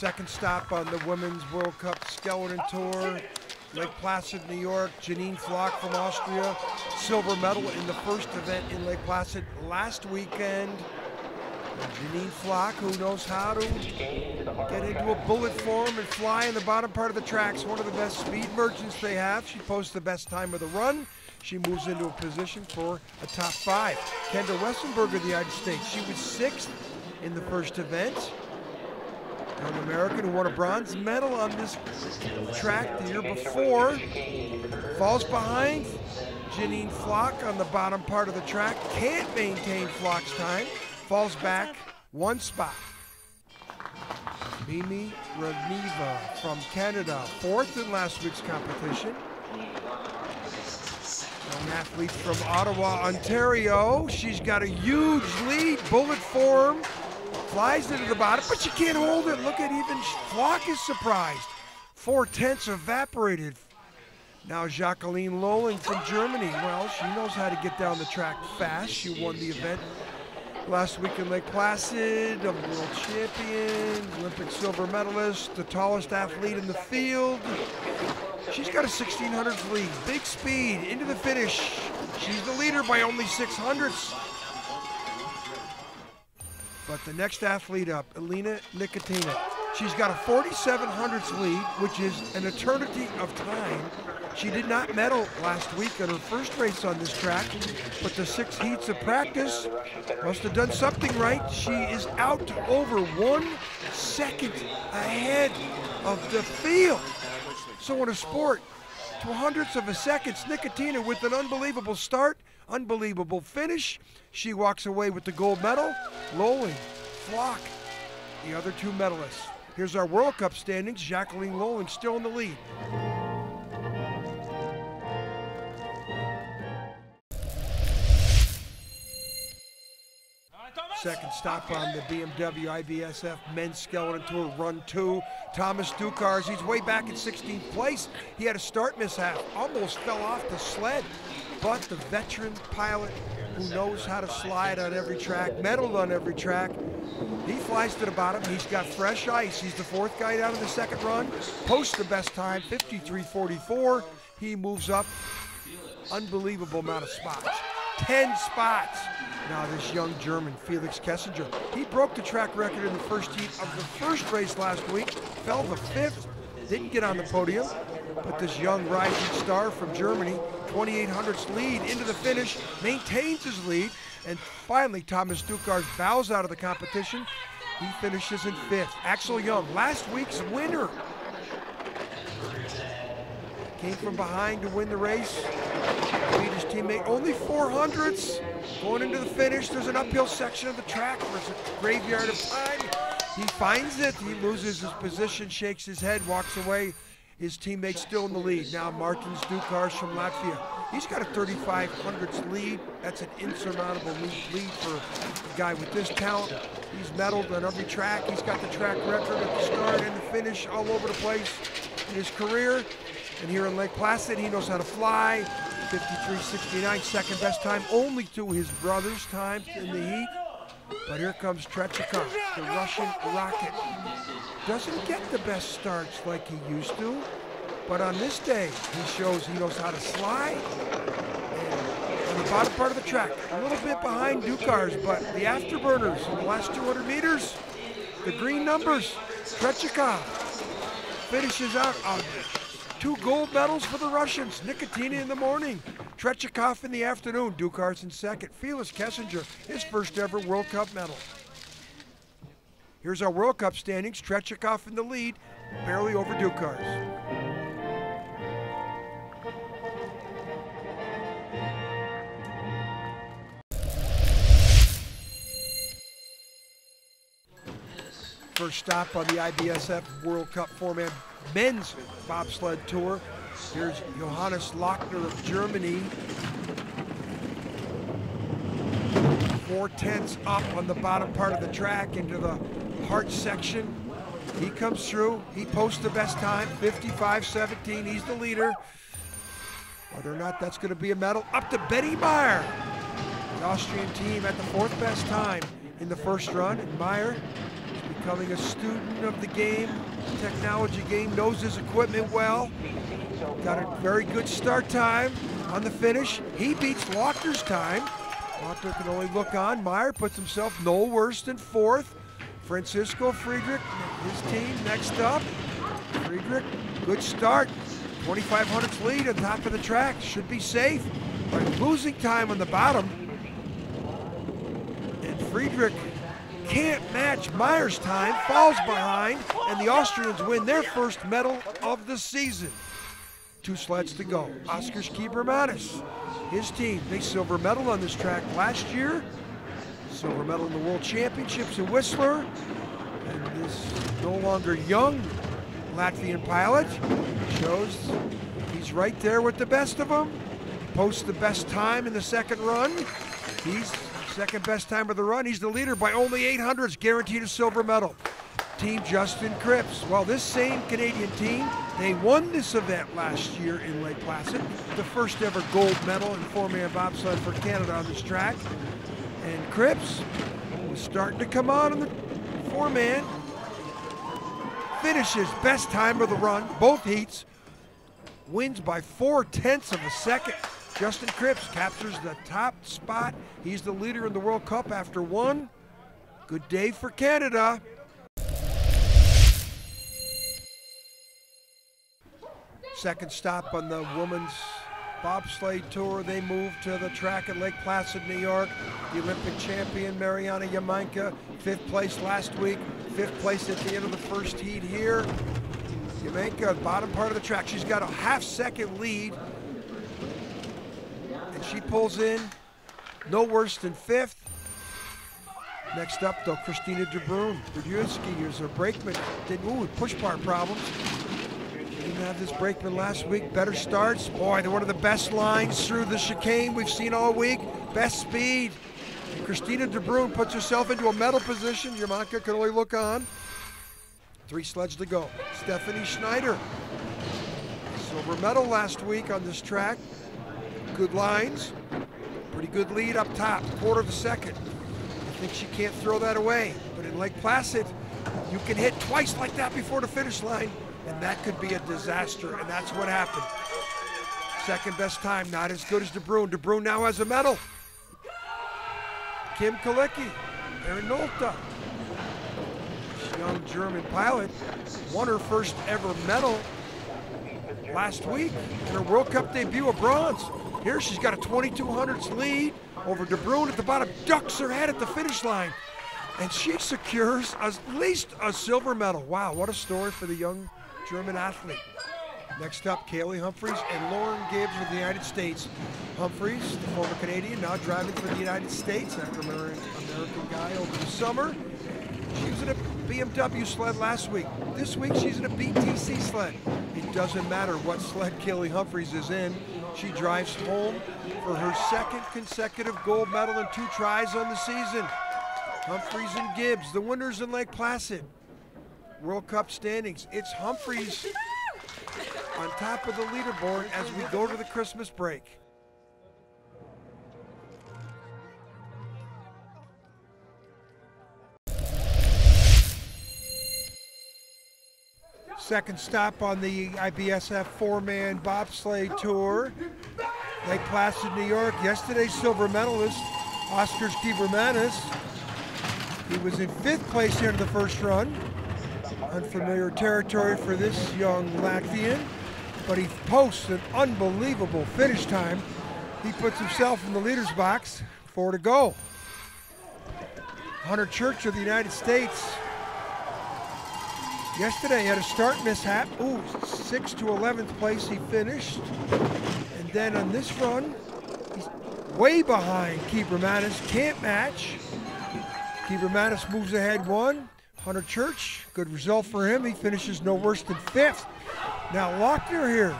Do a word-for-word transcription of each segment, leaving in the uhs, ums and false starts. Second stop on the Women's World Cup Skeleton Tour. Lake Placid, New York. Janine Flock from Austria. Silver medal in the first event in Lake Placid last weekend. And Janine Flock, who knows how to get into a bullet form and fly in the bottom part of the tracks. One of the best speed merchants they have. She posts the best time of the run. She moves into a position for a top five. Kendra Wessenberg of the United States. She was sixth in the first event. An American who won a bronze medal on this track the year before. Falls behind Janine Flock on the bottom part of the track. Can't maintain Flock's time. Falls back one spot. Mimi Raniva from Canada, fourth in last week's competition. An athlete from Ottawa, Ontario. She's got a huge lead, bullet form. Flies into the bottom, but she can't hold it. Look at even Flock is surprised. Four-tenths evaporated. Now Jacqueline Lölling from Germany. Well, she knows how to get down the track fast. She won the event last week in Lake Placid, a world champion, Olympic silver medalist, the tallest athlete in the field. She's got a sixteen hundredth lead. Big speed into the finish. She's the leader by only six hundredths. But the next athlete up, Elena Nikitina. She's got a forty-seven hundredths lead, which is an eternity of time. She did not medal last week in her first race on this track, but the six heats of practice must have done something right. She is out to over one second ahead of the field. So in a sport, to hundredths of a second, Nikitina with an unbelievable start, unbelievable finish. She walks away with the gold medal. Lolling, Flock, the other two medalists. Here's our World Cup standings. Jacqueline Lolling still in the lead. Second stop on the B M W I B S F Men's Skeleton Tour Run two. Tomass Dukurs, he's way back in sixteenth place. He had a start mishap, almost fell off the sled. But the veteran pilot who knows how to slide on every track, medaled on every track, he flies to the bottom. He's got fresh ice. He's the fourth guy down in the second run. Posts the best time, fifty-three forty-four. He moves up. Unbelievable amount of spots. ten spots. Now this young German, Felix Keisinger, he broke the track record in the first heat of the first race last week, fell to fifth, didn't get on the podium, but this young rising star from Germany, twenty-eight hundredths lead into the finish, maintains his lead, and finally Tomass Dukurs bows out of the competition. He finishes in fifth. Axel Jungk, last week's winner, came from behind to win the race. Beat his teammate only four hundredths. Going into the finish, there's an uphill section of the track. There's a graveyard of time. He finds it. He loses his position, shakes his head, walks away. His teammate's still in the lead. Now Martins Dukurs from Latvia. He's got a thirty-five hundredths lead. That's an insurmountable lead for a guy with this talent. He's medaled on every track. He's got the track record at the start and the finish all over the place in his career. And here in Lake Placid, he knows how to fly. fifty-three sixty-nine, second best time, only to his brother's time in the heat. But here comes Tretyakov, the Russian rocket. Doesn't get the best starts like he used to, but on this day, he shows he knows how to slide. And on the bottom part of the track, a little bit behind Dukurs, but the afterburners in the last two hundred meters, the green numbers, Tretyakov finishes out on it. Two gold medals for the Russians. Nikitina in the morning, Tretyakov in the afternoon, Dukurs in second. Felix Keisinger, his first ever World Cup medal. Here's our World Cup standings. Tretyakov in the lead, barely over Dukurs. First stop on the I B S F World Cup four-man men's bobsled tour. Here's Johannes Lochner of Germany. Four-tenths up on the bottom part of the track into the heart section. He comes through. He posts the best time, fifty-five seventeen. He's the leader. Whether or not that's going to be a medal, up to Betty Maier. The Austrian team at the fourth best time in the first run. And Maier becoming a student of the game, technology game, knows his equipment well. Got a very good start time on the finish. He beats Lochner's time. Lochner can only look on. Maier puts himself no worse than fourth. Francesco Friedrich, his team next up. Friedrich, good start. twenty-five hundredths lead on top of the track. Should be safe, but losing time on the bottom. And Friedrich can't match Maier's time, falls behind, and the Austrians win their first medal of the season. Two sleds to go. Oskars Ķibermanis, his team, they silver medal on this track last year. Silver medal in the World Championships in Whistler. And this no longer young Latvian pilot shows he's right there with the best of them. Posts the best time in the second run. He's second best time of the run. He's the leader by only eight hundredths, guaranteed a silver medal. Team Justin Kripps. Well, this same Canadian team, they won this event last year in Lake Placid. The first ever gold medal in four-man bobsled for Canada on this track. And Kripps was starting to come on in the four-man. Finishes best time of the run, both heats. Wins by four tenths of a second. Justin Kripps captures the top spot. He's the leader in the World Cup after one. Good day for Canada. Second stop on the women's bobsleigh tour. They move to the track at Lake Placid, New York. The Olympic champion, Mariama Jamanka, fifth place last week, fifth place at the end of the first heat here. Jamanka, bottom part of the track. She's got a half second lead. And she pulls in no worse than fifth. Next up, though, Christine de Bruin. Dudyewski is her brakeman. Did, ooh, push bar problems. Didn't have this brakeman last week. Better starts. Boy, they're one of the best lines through the chicane we've seen all week. Best speed. And Christina de Bruin puts herself into a medal position. Jamanka can only look on. Three sleds to go. Stephanie Schneider. Silver medal last week on this track. Good lines. Pretty good lead up top. Quarter of a second. I think she can't throw that away. But in Lake Placid, you can hit twice like that before the finish line. And that could be a disaster, and that's what happened. Second best time, not as good as de Bruin. De Bruin now has a medal. Kim Kalicki, Erin Nolta. This young German pilot won her first ever medal last week in her World Cup debut, a bronze. Here she's got a twenty-two hundredths lead over de Bruin at the bottom, ducks her head at the finish line. And she secures at least a silver medal. Wow, what a story for the young German athlete. Next up, Kaylee Humphries and Lauren Gibbs with the United States. Humphries, the former Canadian, now driving for the United States after an American guy over the summer. She was in a B M W sled last week. This week, she's in a B T C sled. It doesn't matter what sled Kaylee Humphries is in. She drives home for her second consecutive gold medal and two tries on the season. Humphries and Gibbs, the winners in Lake Placid. World Cup standings. It's Humphries on top of the leaderboard as we go to the Christmas break. Second stop on the I B S F four-man bobsleigh tour. Lake Placid, New York. Yesterday's silver medalist, Oskars Ķibermanis. He was in fifth place here in the first run. Unfamiliar territory for this young Latvian, but he posts an unbelievable finish time. He puts himself in the leader's box, four to go. Hunter Church of the United States. Yesterday had a start mishap. Ooh, sixth to eleventh place he finished. And then on this run, he's way behind Ķibermanis, can't match. Ķibermanis moves ahead one. Hunter Church, good result for him. He finishes no worse than fifth. Now Lochner here.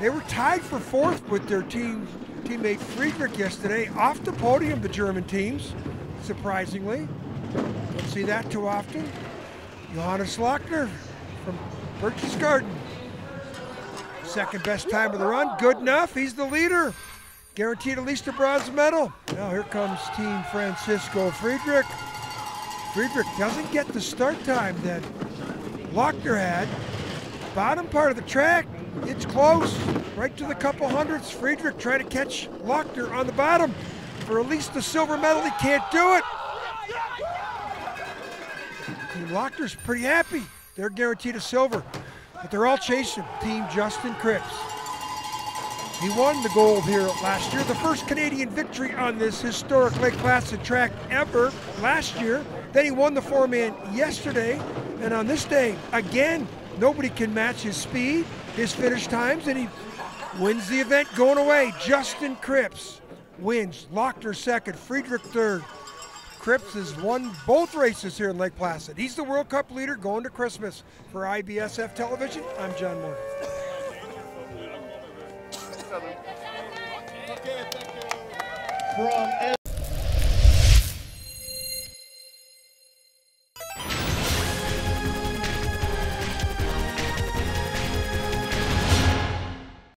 They were tied for fourth with their team teammate Friedrich yesterday. Off the podium, the German teams, surprisingly. Don't see that too often. Johannes Lochner from Berchtesgaden. Second best time of the run. Good enough, he's the leader. Guaranteed at least a bronze medal. Now here comes team Francesco Friedrich. Friedrich doesn't get the start time that Lochner had. Bottom part of the track, it's close. Right to the couple hundredths. Friedrich trying to catch Lochner on the bottom for at least the silver medal. He can't do it. Team Lochner's pretty happy. They're guaranteed a silver, but they're all chasing Team Justin Kripps. He won the gold here last year, the first Canadian victory on this historic Lake Placid track ever last year. Then he won the four-man yesterday, and on this day, again, nobody can match his speed, his finish times, and he wins the event going away. Justin Kripps wins, Lochner second, Friedrich third. Kripps has won both races here in Lake Placid. He's the World Cup leader going to Christmas. For I B S F Television, I'm John Moore. From